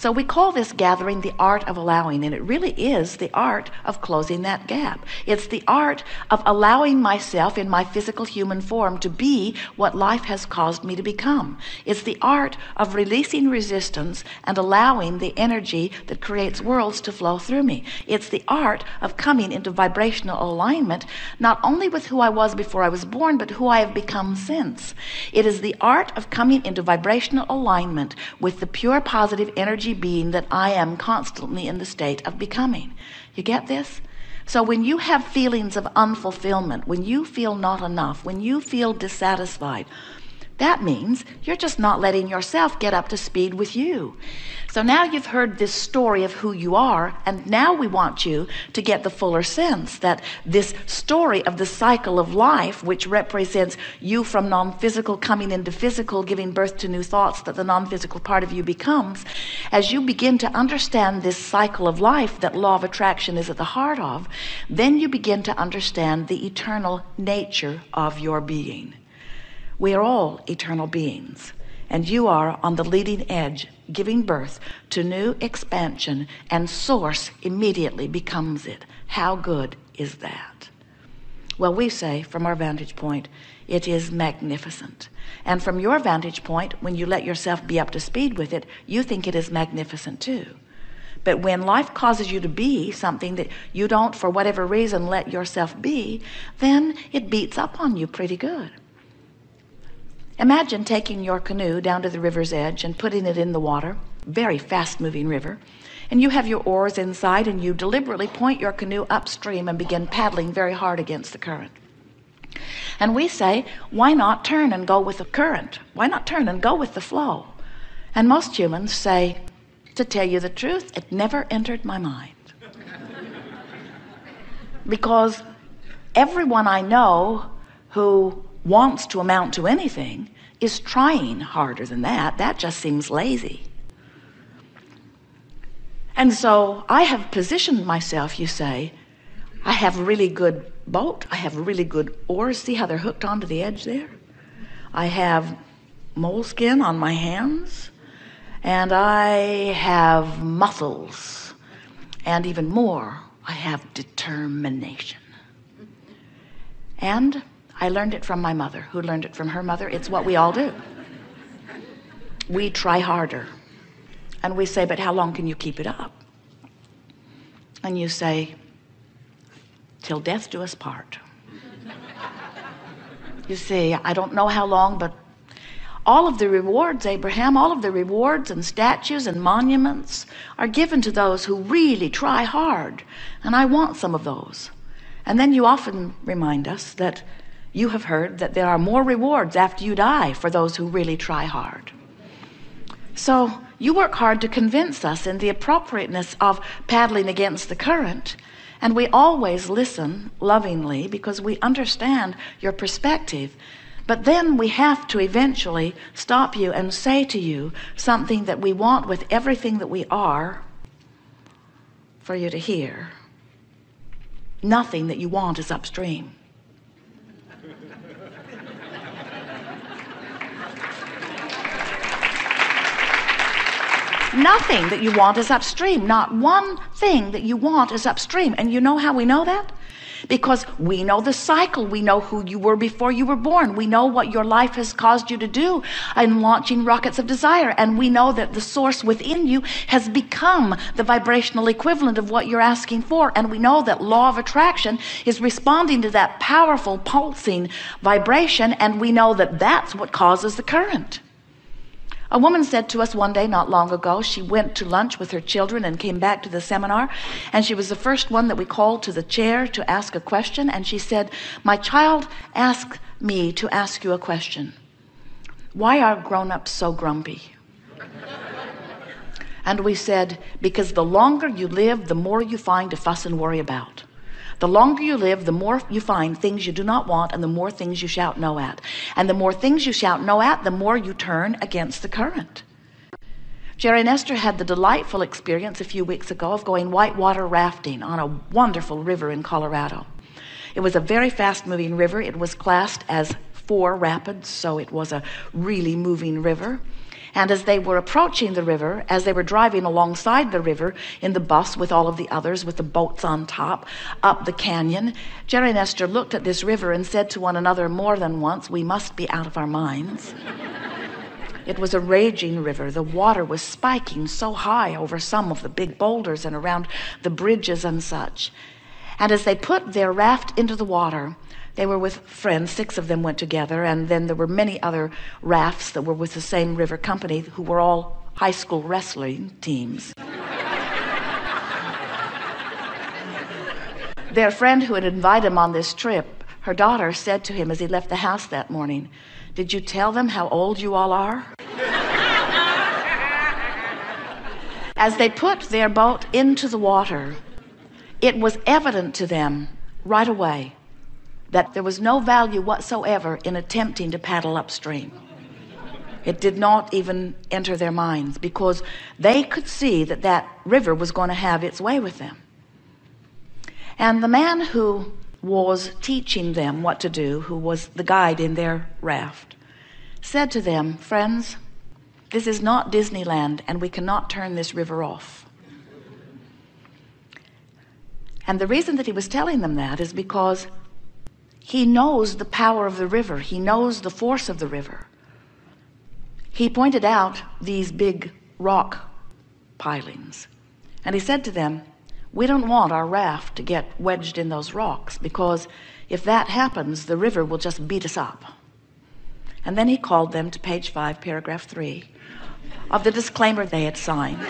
So we call this gathering the art of allowing, and it really is the art of closing that gap. It's the art of allowing myself in my physical human form to be what life has caused me to become. It's the art of releasing resistance and allowing the energy that creates worlds to flow through me. It's the art of coming into vibrational alignment, not only with who I was before I was born, but who I have become since. It is the art of coming into vibrational alignment with the pure positive energy being that I am constantly in the state of becoming. You get this? So when you have feelings of unfulfillment, when you feel not enough, when you feel dissatisfied, that means you're just not letting yourself get up to speed with you. So now you've heard this story of who you are, and now we want you to get the fuller sense that this story of the cycle of life, which represents you from non-physical coming into physical, giving birth to new thoughts that the non-physical part of you becomes, as you begin to understand this cycle of life that law of attraction is at the heart of, then you begin to understand the eternal nature of your being. We are all eternal beings, and you are on the leading edge, giving birth to new expansion, and source immediately becomes it. How good is that? Well, we say from our vantage point, it is magnificent. And from your vantage point, when you let yourself be up to speed with it, you think it is magnificent too. But when life causes you to be something that you don't, for whatever reason, let yourself be, then it beats up on you pretty good. Imagine taking your canoe down to the river's edge and putting it in the water, very fast-moving river, and you have your oars inside and you deliberately point your canoe upstream and begin paddling very hard against the current. And we say, why not turn and go with the current? Why not turn and go with the flow? And most humans say, to tell you the truth, it never entered my mind. Because everyone I know who wants to amount to anything is trying harder than that. That just seems lazy. And so I have positioned myself, you say, I have a really good boat, I have really good oars, see how they're hooked onto the edge there? I have moleskin on my hands, and I have muscles, and even more, I have determination. And I learned it from my mother, who learned it from her mother. It's what we all do. We try harder. And we say, but how long can you keep it up? And you say, till death do us part. You see, I don't know how long, but all of the rewards, Abraham, all of the rewards and statues and monuments are given to those who really try hard. And I want some of those. And then you often remind us that you have heard that there are more rewards after you die for those who really try hard. So you work hard to convince us in the appropriateness of paddling against the current, and we always listen lovingly because we understand your perspective. But then we have to eventually stop you and say to you something that we want with everything that we are for you to hear. Nothing that you want is upstream. Nothing that you want is upstream. Not one thing that you want is upstream. And you know how we know that? Because we know the cycle. We know who you were before you were born. We know what your life has caused you to do in launching rockets of desire. And we know that the source within you has become the vibrational equivalent of what you're asking for. And we know that law of attraction is responding to that powerful pulsing vibration. And we know that that's what causes the current. A woman said to us one day not long ago, she went to lunch with her children and came back to the seminar, and she was the first one that we called to the chair to ask a question, and she said, my child asked me to ask you a question. Why are grown-ups so grumpy? And we said, because the longer you live, the more you find to fuss and worry about. The longer you live, the more you find things you do not want, and the more things you shout no at. And the more things you shout no at, the more you turn against the current. Jerry and Esther had the delightful experience a few weeks ago of going whitewater rafting on a wonderful river in Colorado. It was a very fast-moving river. It was classed as 4 rapids, so it was a really moving river. And as they were approaching the river, as they were driving alongside the river in the bus with all of the others, with the boats on top, up the canyon, Jerry and Esther looked at this river and said to one another more than once, "We must be out of our minds." It was a raging river. The water was spiking so high over some of the big boulders and around the bridges and such. And as they put their raft into the water, they were with friends, 6 of them went together, and then there were many other rafts that were with the same river company who were all high school wrestling teams. Their friend who had invited him on this trip, her daughter said to him as he left the house that morning, "Did you tell them how old you all are?" As they put their boat into the water, it was evident to them right away that there was no value whatsoever in attempting to paddle upstream. It did not even enter their minds, because they could see that that river was going to have its way with them. And the man who was teaching them what to do, who was the guide in their raft, said to them, "Friends, this is not Disneyland, and we cannot turn this river off." And the reason that he was telling them that is because he knows the power of the river. He knows the force of the river. He pointed out these big rock pilings, and he said to them, "We don't want our raft to get wedged in those rocks, because if that happens, the river will just beat us up." And then he called them to page 5, paragraph 3 of the disclaimer they had signed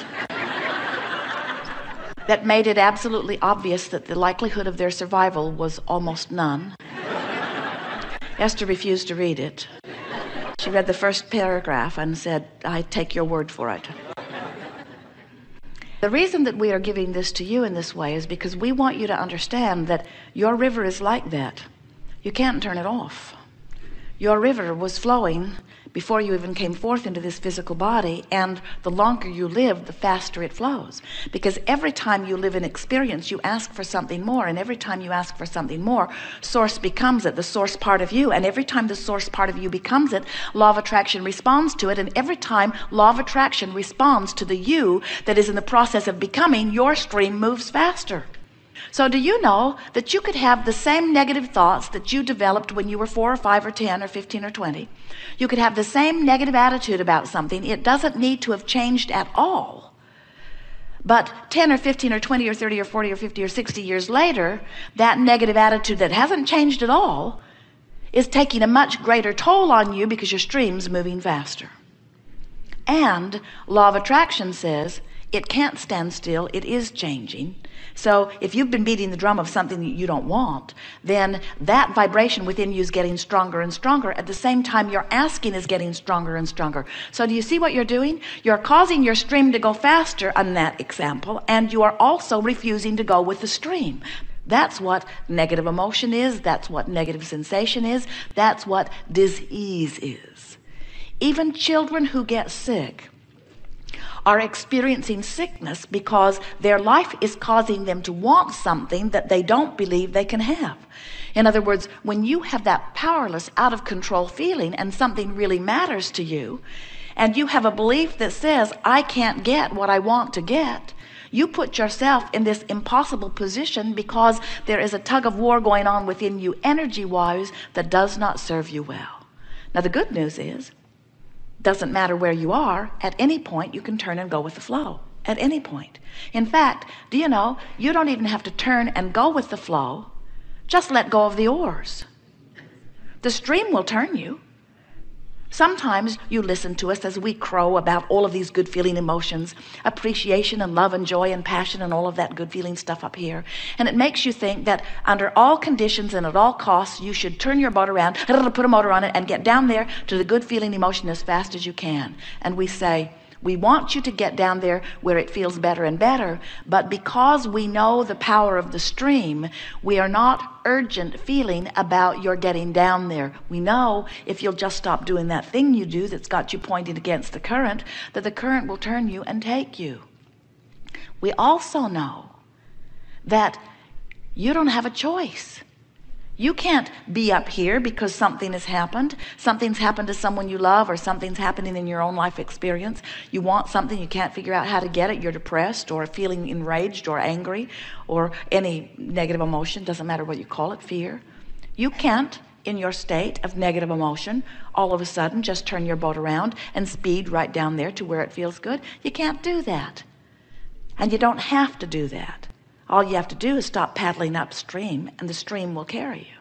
that made it absolutely obvious that the likelihood of their survival was almost none. Esther refused to read it. She read the first paragraph and said, "I take your word for it." The reason that we are giving this to you in this way is because we want you to understand that your river is like that. You can't turn it off. Your river was flowing before you even came forth into this physical body, and the longer you live, the faster it flows. Because every time you live in experience, you ask for something more, and every time you ask for something more, source becomes it, the source part of you, and every time the source part of you becomes it, law of attraction responds to it, and every time law of attraction responds to the you that is in the process of becoming, your stream moves faster. So do you know that you could have the same negative thoughts that you developed when you were 4 or 5 or 10 or 15 or 20? You could have the same negative attitude about something. It doesn't need to have changed at all. But 10 or 15 or 20 or 30 or 40 or 50 or 60 years later, that negative attitude that hasn't changed at all is taking a much greater toll on you because your stream's moving faster. And law of attraction says it can't stand still, it is changing. So if you've been beating the drum of something that you don't want, then that vibration within you is getting stronger and stronger. At the same time, your asking is getting stronger and stronger. So do you see what you're doing? You're causing your stream to go faster on that example, and you are also refusing to go with the stream. That's what negative emotion is. That's what negative sensation is. That's what disease is. Even children who get sick are experiencing sickness because their life is causing them to want something that they don't believe they can have. In other words, when you have that powerless, out of control feeling and something really matters to you, and you have a belief that says, "I can't get what I want to get," you put yourself in this impossible position because there is a tug of war going on within you energy-wise that does not serve you well. Now, the good news is, doesn't matter where you are, at any point you can turn and go with the flow. At any point. In fact, do you know, you don't even have to turn and go with the flow. Just let go of the oars. The stream will turn you. Sometimes you listen to us as we crow about all of these good feeling emotions, appreciation and love and joy and passion and all of that good feeling stuff up here. And it makes you think that under all conditions and at all costs, you should turn your boat around, put a motor on it, and get down there to the good feeling emotion as fast as you can. And we say, we want you to get down there where it feels better and better, but because we know the power of the stream, we are not urgent feeling about your getting down there. We know if you'll just stop doing that thing you do that's got you pointed against the current, that the current will turn you and take you. We also know that you don't have a choice. You can't be up here because something has happened. Something's happened to someone you love, or something's happening in your own life experience. You want something, you can't figure out how to get it. You're depressed or feeling enraged or angry or any negative emotion. Doesn't matter what you call it, fear. You can't, in your state of negative emotion, all of a sudden just turn your boat around and speed right down there to where it feels good. You can't do that. And you don't have to do that. All you have to do is stop paddling upstream, and the stream will carry you.